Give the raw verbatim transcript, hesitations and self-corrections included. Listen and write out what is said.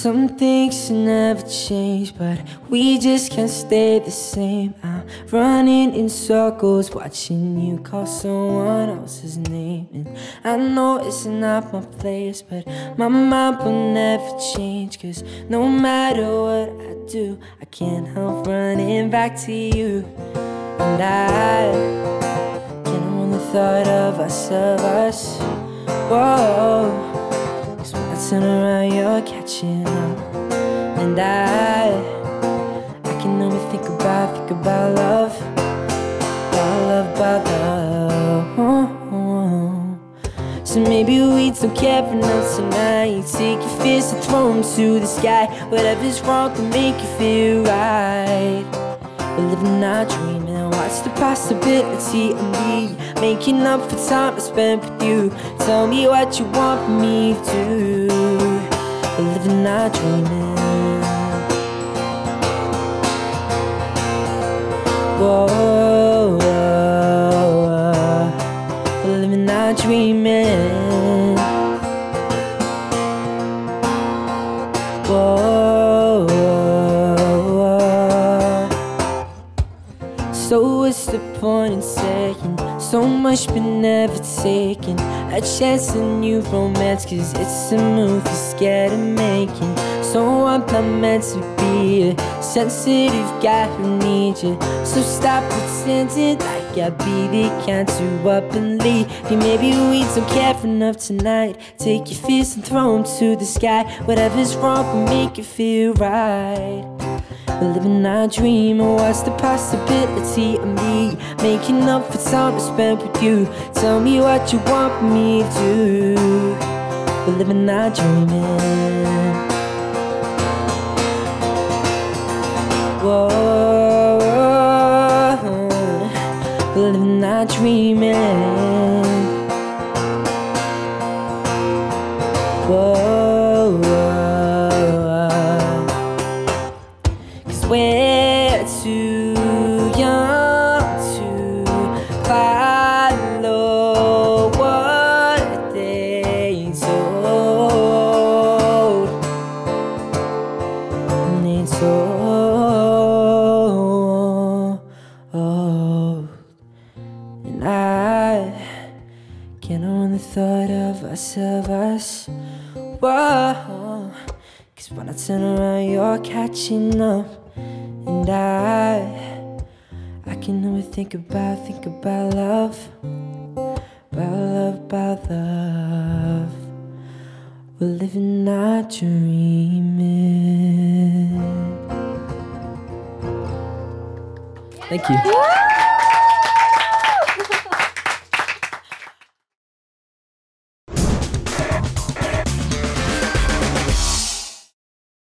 Some things never change, but we just can't stay the same. I'm running in circles, watching you call someone else's name. And I know it's not my place, but my mind will never change. Cause no matter what I do, I can't help running back to you. And I can't hold the thought of us, of us. Whoa. Turn around, you're catching up. And I I can only think about, think about love. About love, about love, oh, oh. So maybe we don't care for now tonight. Take your fists and throw them to the sky. Whatever's wrong can make you feel right. We're living our dream and watch the possibility of me making up for time I spent with you. Tell me what you want from me to do. We're living our dream and whoa, whoa, whoa. We're living our dream and whoa. So what's the point in saying so much but never taking a chance in new romance? Cause it's a move you're scared of making. So I'm not meant to be a sensitive guy who needs you. So stop pretending like I'd be the kind to up and leave. And maybe we don't care for enough tonight. Take your fists and throw them to the sky. Whatever's wrong will make you feel right. We're living our dream, and what's the possibility of me making up for time I spent with you? Tell me what you want me to do. We're living our dream, and whoa, we're living our dream, and whoa. We're too young to follow what they told. They told. And I can't own the thought of us, of us. Whoa. Cause when I turn around, you're catching up. And I, I can only think about, think about love. About love, about love. We're living our dreaming. Thank you.